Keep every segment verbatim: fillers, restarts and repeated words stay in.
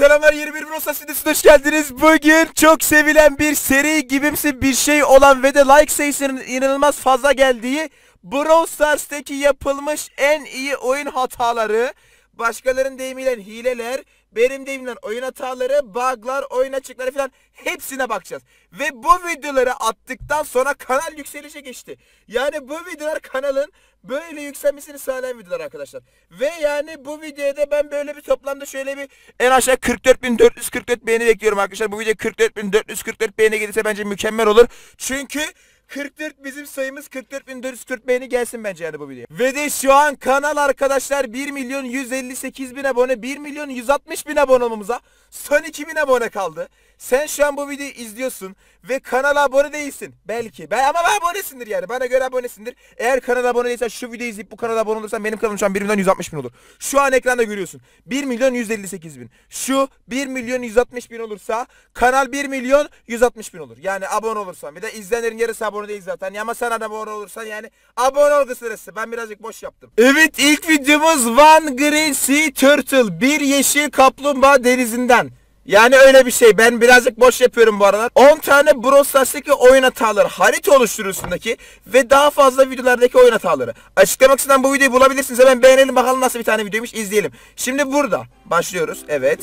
Selamlar, yeni bir Brawl Stars videosuna hoş geldiniz. Bugün çok sevilen bir seri gibimsi bir şey olan ve de like sayısının inanılmaz fazla geldiği Brawl Stars'taki yapılmış en iyi oyun hataları, başkalarının deyimiyle hileler, benim deyimle oyun hataları, bug'lar, oyun açıkları falan hepsine bakacağız. Ve bu videoları attıktan sonra kanal yükselişe geçti. Yani bu videolar kanalın böyle yükselmesini sağlayan videolar arkadaşlar. Ve yani bu videoda ben böyle bir toplamda şöyle bir en aşağı kırk dört bin dört yüz kırk dört beğeni bekliyorum arkadaşlar. Bu video kırk dört bin dört yüz kırk dört beğeni gelirse bence mükemmel olur. Çünkü kırk dört bizim sayımız, kırk dört bin dört yüz kırk beğeni gelsin bence yani bu videoya. Ve de şu an kanal arkadaşlar bir milyon yüz elli sekiz bin abone, bir milyon yüz altmış bin abone olmamıza son iki bin abone kaldı. Sen şu an bu videoyu izliyorsun ve kanala abone değilsin belki. Ben, ama ben abonesindir yani, bana göre abonesindir. Eğer kanala abone değilsen, şu videoyu izleyip bu kanala abone olursan benim kanalım şu an bir milyon yüz altmış bin olur. Şu an ekranda görüyorsun bir milyon yüz elli sekiz bin. Şu bir milyon yüz altmış bin olursa kanal bir milyon yüz altmış bin olur. Yani abone olursan, bir de izleyenlerin yarısı abone değil zaten ya, ama sen abone olursan yani abone olgu sırası. Ben birazcık boş yaptım. Evet, ilk videomuz One Green Sea Turtle, bir yeşil kaplumbağa denizinden. Yani öyle bir şey. Ben birazcık boş yapıyorum bu aralar. on tane Brawl Stars'taki oyun hataları, harita oluşturusundaki ve daha fazla videolardaki oyun hataları. Açıklama kısmından bu videoyu bulabilirsiniz. Hemen beğenelim bakalım nasıl bir tane videoymuş, izleyelim. Şimdi burada başlıyoruz. Evet.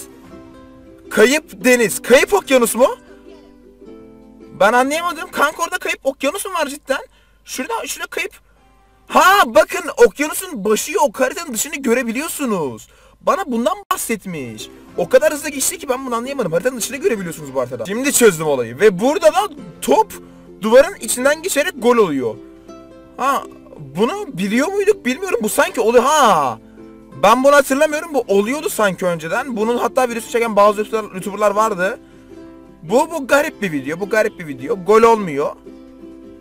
Kayıp deniz. Kayıp okyanus mu? Ben anlayamadım. Kankor'da kayıp okyanus mu var cidden? Şurada, şurada kayıp. Ha bakın, okyanusun başı yok. Haritanın dışını görebiliyorsunuz. Bana bundan bahsetmiş. O kadar hızlı geçti ki ben bunu anlayamadım. Haritanın dışını görebiliyorsunuz bu haritada. Şimdi çözdüm olayı. Ve burada da top duvarın içinden geçerek gol oluyor. Ha, bunu biliyor muyduk bilmiyorum. Bu sanki oluyor. Ha, ben bunu hatırlamıyorum. Bu oluyordu sanki önceden. Bunun hatta virüsü çeken bazı YouTuber'lar vardı. Bu bu garip bir video. Bu garip bir video. Gol olmuyor.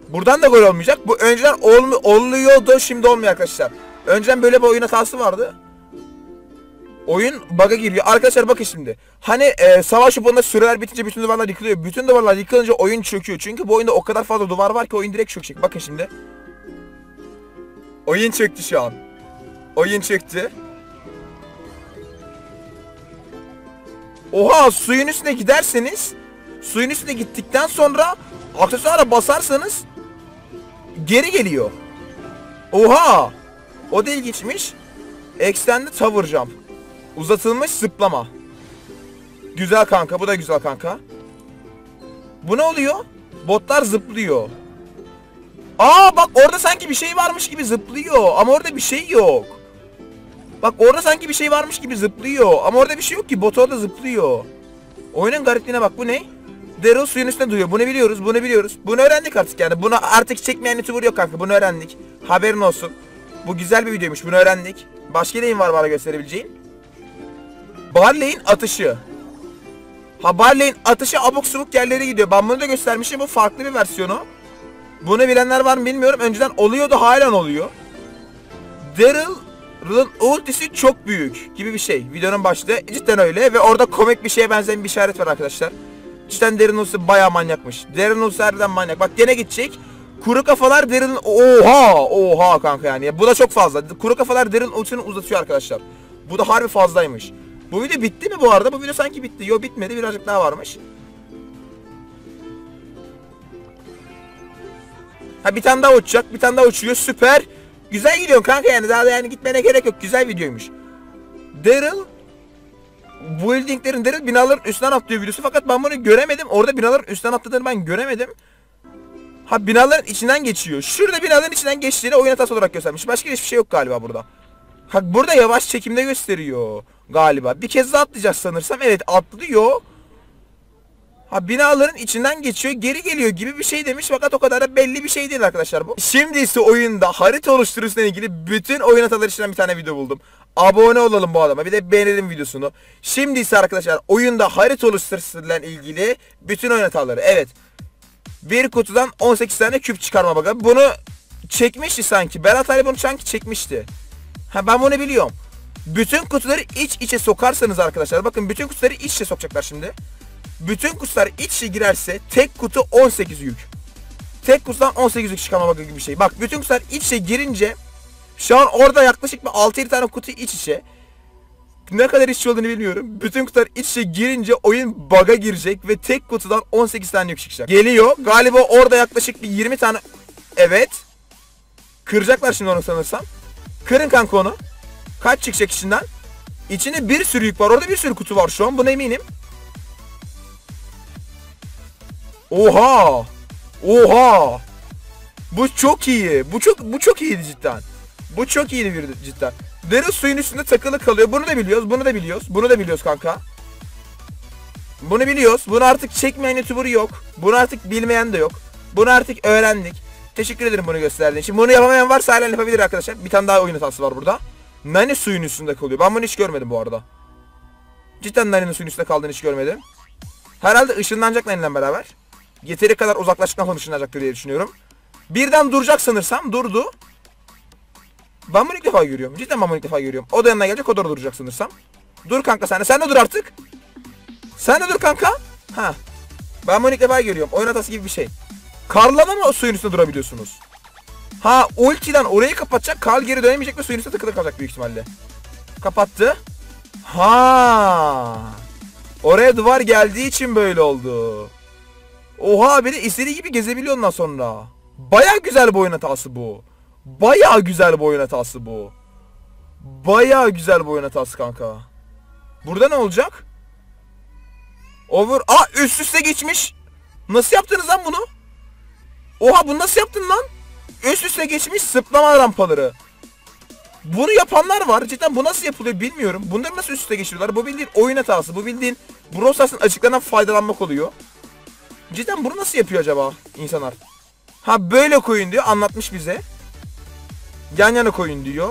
Buradan da gol olmayacak. Bu önceden olmuyor, oluyordu. Şimdi olmuyor arkadaşlar. Önceden böyle bir oyun hatası vardı. Oyun bug'a giriyor. Arkadaşlar bakın şimdi. Hani e, savaş yapında süreler bitince bütün duvarlar yıkılıyor. Bütün duvarlar yıkılınca oyun çöküyor. Çünkü bu oyunda o kadar fazla duvar var ki oyun direkt çökecek. Bakın şimdi. Oyun çöktü şu an. Oyun çöktü. Oha, suyun üstüne giderseniz, suyun üstüne gittikten sonra aksesuara basarsanız geri geliyor. Oha! O da ilginçmiş. Extended Tower Jump. Uzatılmış zıplama. Güzel kanka, bu da güzel kanka. Bu ne oluyor? Botlar zıplıyor. Aa bak, orada sanki bir şey varmış gibi zıplıyor ama orada bir şey yok. Bak orada sanki bir şey varmış gibi zıplıyor ama orada bir şey yok ki, bot orada zıplıyor. Oyunun garipliğine bak. Bu ne? Darryl suyun üstüne duruyor. Bunu biliyoruz, bunu biliyoruz. Bunu öğrendik artık yani. Bunu artık çekmeyen YouTuber yok kanka. Bunu öğrendik. Haberin olsun. Bu güzel bir videoymuş. Bunu öğrendik. Başka neyin var bana gösterebileceğin? Barley'in atışı. Ha, Barley'in atışı abuk subuk yerlere gidiyor. Ben bunu da göstermişim. Bu farklı bir versiyonu. Bunu bilenler var mı bilmiyorum. Önceden oluyordu, halen oluyor. Daryl'ın ultisi çok büyük gibi bir şey. Videonun başlığı cidden öyle ve orada komik bir şeye benzeyen bir işaret var arkadaşlar. Cidden Daryl'ın ultisi bayağı manyakmış. Daryl'ın ultisi harbiden manyak. Bak gene gidecek. Kuru kafalar Daryl'ın... Oha! Oha kanka yani. Bu da çok fazla. Kuru kafalar Daryl'ın ultisini uzatıyor arkadaşlar. Bu da harbi fazlaymış. Bu video bitti mi bu arada? Bu video sanki bitti. Yo, bitmedi. Birazcık daha varmış. Ha, bir tane daha uçacak. Bir tane daha uçuyor. Süper. Güzel gidiyor kanka yani. Daha da yani gitmene gerek yok. Güzel videoymuş. Daryl buildinglerin, Daryl binaların üstünden atlıyor videosu. Fakat ben bunu göremedim. Orada binaların üstünden atladığını ben göremedim. Ha, binaların içinden geçiyor. Şurada binaların içinden geçtiğini oyun hatası olarak göstermiş. Başka hiçbir şey yok galiba burada. Bak burada yavaş çekimde gösteriyor galiba. Bir kez daha atlayacağız sanırsam. Evet, atlıyor. Ha, binaların içinden geçiyor, geri geliyor gibi bir şey demiş. Fakat o kadar da belli bir şey değil arkadaşlar bu. Şimdi ise oyunda harita oluşturusuyla ilgili bütün oyun hataları içinden bir tane video buldum. Abone olalım bu adama, bir de beğenelim videosunu. Şimdi ise arkadaşlar oyunda harita oluşturusuyla ilgili bütün oyun hataları. Evet. Bir kutudan on sekiz tane küp çıkarma bug'ı. Bunu çekmişti sanki. Berat Ayla bunu sanki çekmişti. Ha, ben bunu biliyorum. Bütün kutuları iç içe sokarsanız arkadaşlar. Bakın bütün kutuları iç içe sokacaklar şimdi. Bütün kutular iç içe girerse tek kutu on sekiz yük. Tek kutudan on sekiz yük çıkarma bug'ı gibi bir şey. Bak bütün kutular iç içe girince şu an orada yaklaşık altı yedi tane kutu iç içe. ne kadar işçi olduğunu bilmiyorum. Bütün kutular iç içe girince oyun bug'a girecek ve tek kutudan on sekiz tane yok çıkacak. Geliyor. Galiba orada yaklaşık bir yirmi tane. Evet. Kıracaklar şimdi onu sanırsam. Kırın kanka onu. Kaç çıkacak içinden? İçinde bir sürü yük var. Orada bir sürü kutu var şu an. Buna eminim. Oha. Oha. Bu çok iyi. Bu çok bu çok iyiydi cidden. Bu çok iyiydi bir cidden. Darryl suyun üstünde takılı kalıyor. Bunu da biliyoruz. Bunu da biliyoruz. Bunu da biliyoruz kanka. Bunu biliyoruz. Bunu artık çekmeyen YouTuber yok. Bunu artık bilmeyen de yok. Bunu artık öğrendik. Teşekkür ederim bunu gösterdiğin için. Bunu yapamayan varsa halen yapabilir arkadaşlar. Bir tane daha oyun hatası var burada. Nani suyun üstünde kalıyor. Ben bunu hiç görmedim bu arada. Cidden Nani'nin suyun üstünde kaldığını hiç görmedim. Herhalde ışınlanacak Nani'yle beraber. Yeteri kadar uzaklaştıktan sonra ışınlanacaktır diye düşünüyorum. Birden duracak sanırsam. Durdu. Ben bunu ilk defa görüyorum. Cidden ben bunu ilk defa görüyorum. O da yanına gelecek, o da duracak sanırsam. Dur kanka sen de. Sen de dur artık. Sen de dur kanka. Ha. Ben bunu ilk defa görüyorum. Oyun hatası gibi bir şey. Carl'la mı o suyun üstünde durabiliyorsunuz? Ha, ultiden orayı kapatacak. Carl geri dönemeyecek ve suyun üstüne takılı kalacak büyük ihtimalle. Kapattı. Ha. Oraya duvar geldiği için böyle oldu. Oha, beni istediği gibi gezebiliyor ondan sonra. Baya güzel bir oyun hatası bu. Baya güzel bir oyun hatası bu. Baya güzel bir oyun hatası kanka. Burada ne olacak? Over. Aa, üst üste geçmiş. Nasıl yaptınız lan bunu? Oha, bunu nasıl yaptın lan? Üst üste geçmiş zıplama rampaları. Bunu yapanlar var. Cidden bu nasıl yapılıyor bilmiyorum. Bunları nasıl üst üste geçiriyorlar? Bu bildiğin oyun hatası. Bu bildiğin Brawl Stars'ın açıklanan faydalanmak oluyor. Cidden bunu nasıl yapıyor acaba insanlar? Ha, böyle koyun diyor. Anlatmış bize. Yan yana koyun diyor.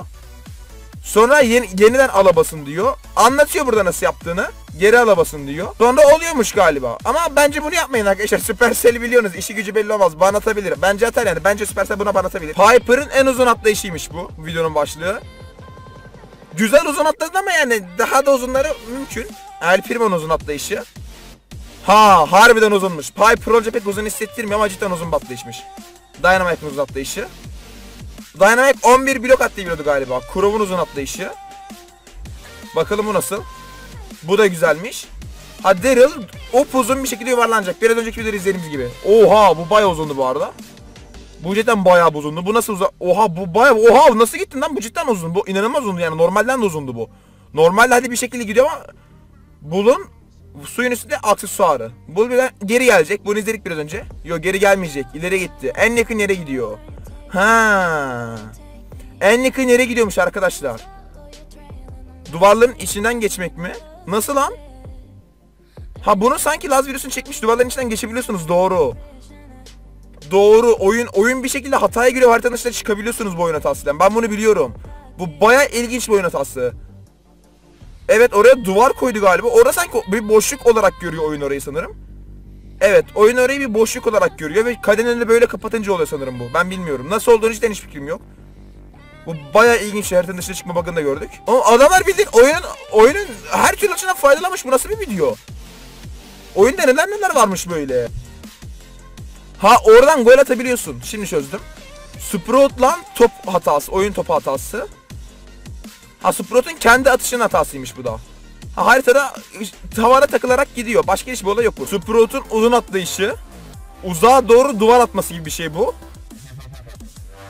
Sonra yeni, yeniden alabasın diyor. Anlatıyor burada nasıl yaptığını. Geri alabasın diyor. Sonra oluyormuş galiba. Ama bence bunu yapmayın arkadaşlar. Supercell biliyorsunuz. İşi gücü belli olmaz. Ban atabilir. Bence atar yani. Bence Supercell buna ban atabilir. Piper'ın en uzun atlayışıymış bu. Videonun başlığı. Güzel uzun atladı ama yani daha da uzunları mümkün. El Primo'nun uzun atlayışı. Ha, harbiden uzunmuş. Piper olunca pek uzun hissettirmiyor ama cidden uzun atlayışmış. Dynamite'ın uzun atlayışı. Dynamite on bir blok atlayabiliyordu galiba. Crow'un uzun atlayışı. Bakalım bu nasıl? Bu da güzelmiş. Ha, Darryl upuzun bir şekilde yuvarlanacak. Biraz önceki videoları izlediğimiz gibi. Oha, bu bayağı uzundu bu arada. Bu cidden bayağı uzundu. Bu nasıl uzun? Oha, bu bayağı. Oha, nasıl gittin lan? Bu cidden uzun. Bu inanılmaz uzundu yani. Normalden de uzundu bu. Normalde hadi bir şekilde gidiyor ama bulun suyun üstünde aksesuarı. Bu birden geri gelecek. Bunu izledik biraz önce. Yok, geri gelmeyecek. İleri gitti. En yakın yere gidiyor. Ha, en yakın yere gidiyormuş arkadaşlar. Duvarların içinden geçmek mi? Nasıl lan? Ha, bunu sanki Laz Virüs'ün çekmiş, duvarların içinden geçebiliyorsunuz. Doğru. Doğru. Oyun oyun bir şekilde hataya göre haritanın içine çıkabiliyorsunuz bu oyun hatasıyla. Ben bunu biliyorum. Bu bayağı ilginç bir oyun hatası. Evet, oraya duvar koydu galiba. Orada sanki bir boşluk olarak görüyor oyun orayı sanırım. Evet, oyun orayı bir boşluk olarak görüyor ve kaderini böyle kapatınca oluyor sanırım bu. Ben bilmiyorum. Nasıl olduğunu cidden hiç fikrim yok. Bu bayağı ilginç. Haritanın dışına çıkma bug'ını da gördük. Ama adamlar bildiğin oyunun, oyunun her türlü açısından faydalanmış. Bu nasıl bir video? Oyunda neler neler varmış böyle. Ha, oradan gol atabiliyorsun. Şimdi çözdüm. Sprout'la top hatası. Oyun topu hatası. Ha, Sprout'un kendi atışının hatasıymış bu da. Ha, haritada tavana takılarak gidiyor. Başka hiçbir olay yok bu. Sprout'un uzun atlayışı. Uzağa doğru duvar atması gibi bir şey bu.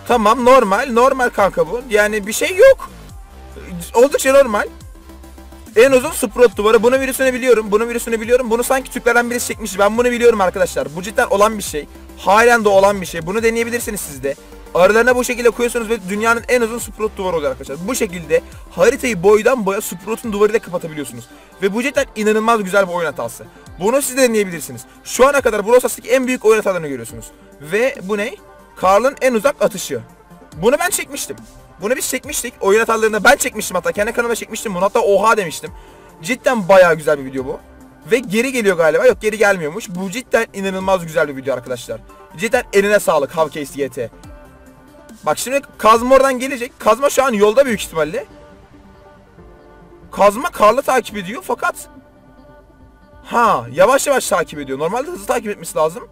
Tamam, normal. Normal kanka bu. Yani bir şey yok. Oldukça normal. En uzun Sprout duvarı. Bunu virüsünü biliyorum. Bunu virüsünü biliyorum. Bunu sanki Türklerden birisi çekmiş. Ben bunu biliyorum arkadaşlar. Bu cidden olan bir şey. Halen de olan bir şey. Bunu deneyebilirsiniz siz de. Aralarına bu şekilde koyuyorsunuz ve dünyanın en uzun Sprout duvarı oluyor arkadaşlar. Bu şekilde haritayı boydan boya Sprout'un duvarıyla kapatabiliyorsunuz. Ve bu cidden inanılmaz güzel bir oyun hatası. Bunu siz de deneyebilirsiniz. Şu ana kadar Brawl Stars'taki en büyük oyun hatalarını görüyorsunuz. Ve bu ne? Carl'ın en uzak atışı. Bunu ben çekmiştim. Bunu biz çekmiştik. Oyun hatalarını ben çekmiştim hatta. Kendi kanalıma çekmiştim bunu. Hatta oha demiştim. Cidden bayağı güzel bir video bu. Ve geri geliyor galiba. Yok, geri gelmiyormuş. Bu cidden inanılmaz güzel bir video arkadaşlar. Cidden eline sağlık HawkEyesYT. Bak şimdi kazma oradan gelecek. Kazma şu an yolda büyük ihtimalle. Kazma Carl'ı takip ediyor fakat ha, yavaş yavaş takip ediyor. Normalde hızlı takip etmesi lazım.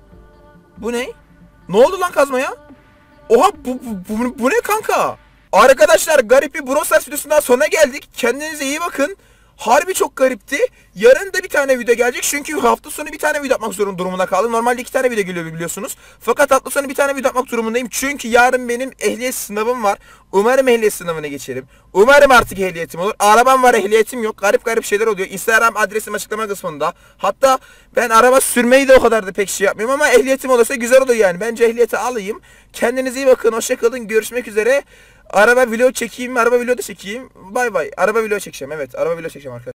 Bu ne? Ne oldu lan kazmaya? Oha, bu, bu, bu, bu ne kanka? Arkadaşlar, garip bir Brawl Stars videosundan sonuna geldik. Kendinize iyi bakın. Harbi çok garipti. Yarın da bir tane video gelecek. Çünkü hafta sonu bir tane video atmak zorunda durumuna kaldım. Normalde iki tane video geliyor biliyorsunuz. Fakat hafta sonu bir tane video atmak durumundayım. Çünkü yarın benim ehliyet sınavım var. Umarım ehliyet sınavına geçerim. Umarım artık ehliyetim olur. Arabam var, ehliyetim yok. Garip garip şeyler oluyor. Instagram adresim açıklama kısmında. Hatta ben araba sürmeyi de o kadar da pek şey yapmıyorum. Ama ehliyetim olursa güzel olur yani. Bence ehliyeti alayım. Kendinize iyi bakın. Hoşçakalın. Görüşmek üzere. Araba vlog çekeyim, araba vlog da çekeyim. Bay bay. Araba vlog çekeceğim. Evet, araba vlog çekeceğim arkadaşlar.